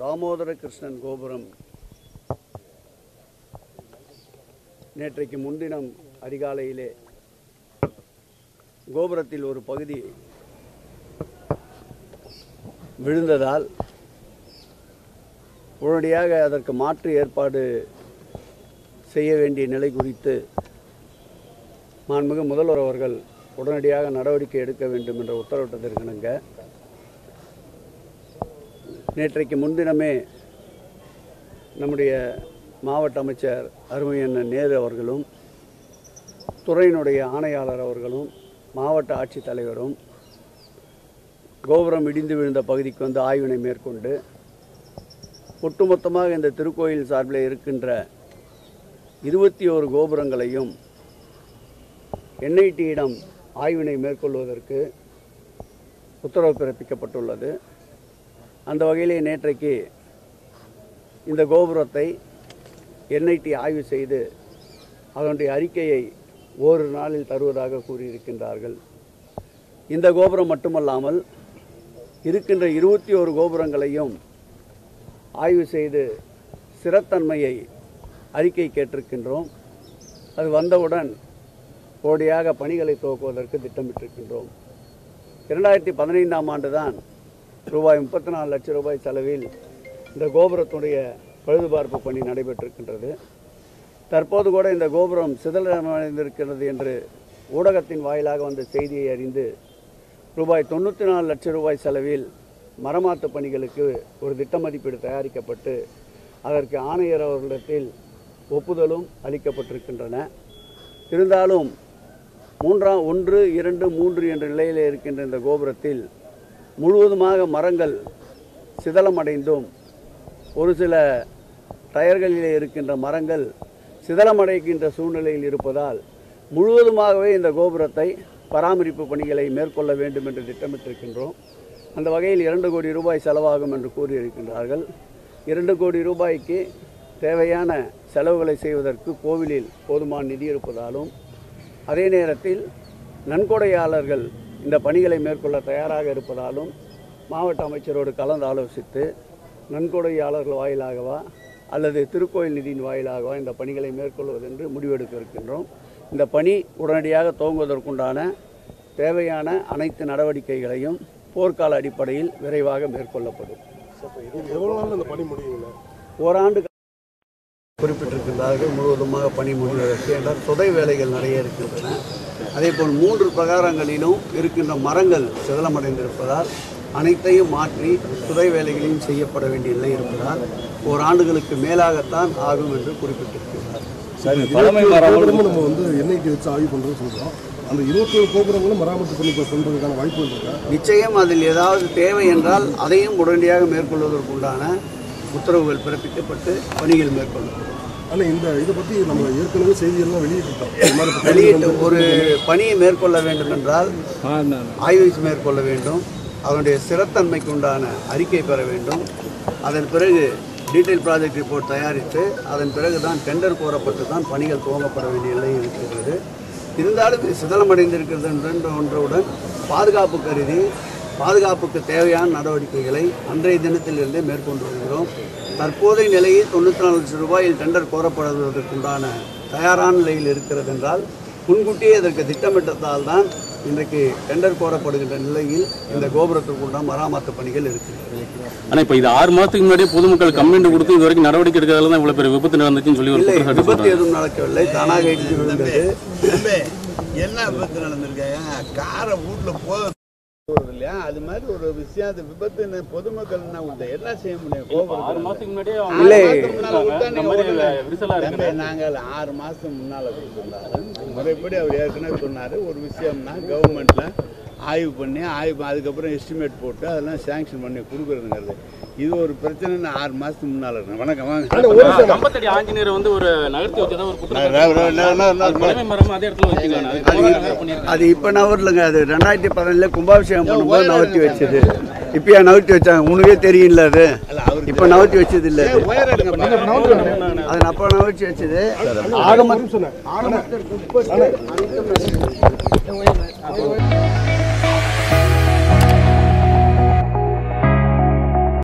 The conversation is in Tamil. ராமோதர கிருஷ்ணன் கோபுரம் நேற்றைக்கு முன்தினம் அதிகாலையிலே கோபுரத்தில் ஒரு பகுதி விழுந்ததால் உடனடியாக அதற்கு மாற்று ஏற்பாடு செய்ய வேண்டிய நிலை குறித்து மாண்புமிகு முதல்வர் அவர்கள் உடனடியாக நடவடிக்கை எடுக்க வேண்டும் என்ற உத்தரவிட்டதற்கிணங்க நேற்றைக்கு முன்தினமே நம்முடைய மாவட்ட அமைச்சர் அருமையண்ணன் நேரு அவர்களும் துறையினுடைய ஆணையாளர் அவர்களும் மாவட்ட ஆட்சித்தலைவரும் கோபுரம் இடிந்து விழுந்த பகுதிக்கு வந்து ஆய்வினை மேற்கொண்டு ஒட்டுமொத்தமாக இந்த திருக்கோயில் சார்பில் இருக்கின்ற 21 கோபுரங்களையும் என்ஐடியிடம் ஆய்வினை மேற்கொள்வதற்கு உத்தரவு பிறப்பிக்கப்பட்டுள்ளது. அந்த வகையிலே நேற்றைக்கு இந்த கோபுரத்தை என்ஐடி ஆய்வு செய்து அதனுடைய அறிக்கையை ஒரு நாளில் தருவதாக கூறியிருக்கின்றார்கள். இந்த கோபுரம் மட்டுமல்லாமல் இருக்கின்ற 21 கோபுரங்களையும் ஆய்வு செய்து சிறத்தன்மையை அறிக்கை கேட்டிருக்கின்றோம். அது வந்தவுடன் கோடியாக பணிகளை துவக்குவதற்கு திட்டமிட்டிருக்கின்றோம். 2015ஆம் ஆண்டு தான் ரூபாய் 34 லட்சம் செலவில் இந்த கோபுரத்துடைய பழுதுபார்ப்பு பணி நடைபெற்றிருக்கின்றது. தற்போது கூட இந்த கோபுரம் சிதலமடைந்திருக்கிறது என்று ஊடகத்தின் வாயிலாக வந்த செய்தியை அறிந்து ரூபாய் 94 லட்சம் செலவில் மரமாத்து பணிகளுக்கு ஒரு திட்ட மதிப்பீடு தயாரிக்கப்பட்டு அதற்கு ஆணையர் அவர்களிடத்தில் ஒப்புதலும் அளிக்கப்பட்டிருக்கின்றன. இருந்தாலும் 1, 2, 3 என்ற நிலையில் இருக்கின்ற இந்த கோபுரத்தில் முழுவதுமாக மரங்கள் சிதலமடைந்தும் ஒரு சில டயர்களிலே இருக்கின்ற மரங்கள் சிதலமடைகின்ற சூழ்நிலையில் இருப்பதால் முழுவதுமாகவே இந்த கோபுரத்தை பராமரிப்பு பணிகளை மேற்கொள்ள வேண்டும் என்று திட்டமிட்டிருக்கின்றோம். அந்த வகையில் 2 கோடி ரூபாய் செலவாகும் என்று கூறியிருக்கின்றார்கள். 2 கோடி ரூபாய்க்கு தேவையான செலவுகளை செய்வதற்கு கோவிலில் போதுமான நிதி இருப்பதாலும் அதே நேரத்தில் நன்கொடையாளர்கள் இந்த பணிகளை மேற்கொள்ள தயாராக இருப்பதாலும் மாவட்ட அமைச்சரோடு கலந்து ஆலோசித்து நன்கொடையாளர்கள் வாயிலாகவா அல்லது திருக்கோயில் நிதியின் வாயிலாகவா இந்த பணிகளை மேற்கொள்வதென்று முடிவெடுக்க இருக்கின்றோம். இந்த பணி உடனடியாக துவங்குவதற்குண்டான தேவையான அனைத்து நடவடிக்கைகளையும் போர்க்கால அடிப்படையில் விரைவாக மேற்கொள்ளப்படும். ஓராண்டு குறிப்பிட்டிருக்கின்றார்கள் முழுவதுமாக பணி முடிவதற்கு, என்றால் சொதை வேலைகள் நிறைய இருக்கின்றன. அதேபோல் 3 பிரகாரங்களிலும் இருக்கின்ற மரங்கள் சிதலமடைந்திருப்பதால் அனைத்தையும் மாற்றி புதை வேலைகளையும் செய்யப்பட வேண்டிய நிலை இருப்பதால் ஓராண்டுகளுக்கு மேலாகத்தான் ஆகும் என்று குறிப்பிட்டிருக்கிறார். நம்ம வந்து என்ஐடி வச்சு ஆய்வு பண்ணுறதுன்னு சொல்கிறோம். அந்த 21 கோபுரங்களும் மராமத்து பண்ணி சொல்கிறதுக்கான வாய்ப்புகள் இருக்கா? நிச்சயம் அதில் ஏதாவது தேவை என்றால் அதையும் உடனடியாக மேற்கொள்வதற்குண்டான உத்தரவுகள் பிறப்பிக்கப்பட்டு பணிகள் மேற்கொள்ளப்படும். ஆனால் இந்த இதை பற்றி நம்ம ஏற்கனவே செய்தியெல்லாம் வெளியிட்டிருக்கோம். ஒரு பணியை மேற்கொள்ள வேண்டும் என்றால் ஆய்வு மேற்கொள்ள வேண்டும், அதனுடைய சிறத்தன்மைக்கு உண்டான அறிக்கை பெற வேண்டும், அதன் பிறகு டீட்டெயில் ப்ராஜெக்ட் ரிப்போர்ட் தயாரித்து அதன் பிறகு தான் டெண்டர் கோரப்பட்டு தான் பணிகள் துவங்கப்பட வேண்டிய நிலை இருக்கிறது. இருந்தாலும் சிதலமடைந்திருக்கிறது என்ற ஒன்றுடன் பாதுகாப்பு கருதி பாதுகாப்புக்கு தேவையான நடவடிக்கைகளை அன்றைய தினத்திலிருந்தே மேற்கொண்டு வருகிறோம். தற்போதைய நிலையில் 94 லட்சம் ரூபாயில் டெண்டர் கோரப்படுவதற்குண்டான தயாரான நிலையில் இருக்கிறது என்றால் முன்கூட்டியே இதற்கு திட்டமிட்டதால் தான் இன்றைக்கு டெண்டர் கோரப்படுகின்ற நிலையில் இந்த கோபுரத்திற்குண்டான மராமத்து பணிகள் இருக்குது. ஆனால் இப்போ இது 6 மாதத்துக்கு முன்னாடியே பொதுமக்கள் கம்ப்ளைண்ட் கொடுத்து இது வரைக்கும் நடவடிக்கை எடுக்கிறதால தான் இவ்வளோ பெரிய விபத்து நடந்துச்சுன்னு சொல்லி இல்லை, விபத்து எதுவும் நடக்கவில்லை, தானாக இடிஞ்சு விழுந்தது. என்ன விபத்து நடந்திருக்காங்க? காரை வீட்டில் போகிறது இல்லையா, அது மாதிரி ஒரு விஷயம். அது விபத்து பொதுமக்கள் என்ன செய்ய முடியும்? கோபுரத்துக்கு முன்னாடியே நாங்கள் 6 மாதத்துக்கு முன்னால் முறைப்படி அவர் ஏற்கனவே சொன்னார். ஒரு விஷயம்னா கவர்மெண்ட்டில் ஆய்வு பண்ணி அதுக்கப்புறம் எஸ்டிமேட் போட்டு அதெல்லாம் சேங்ஷன் பண்ணி கொடுக்குறதுங்கிறது இது ஒரு பிரச்சனைன்னு 6 மாதத்துக்கு முன்னால் இருக்கு. வணக்கம். அது இப்போ நவரலங்க, அது 2017 கும்பாபிஷேகம் பண்ணும்போது நவர்த்தி வச்சது. இப்பயா நவர்த்தி வச்சாங்க உனக்கே தெரியல, அது இப்போ நவர்த்தி வச்சது இல்லை, அது அப்போ நவர்த்தி வச்சது. ஆகமத்திற்கு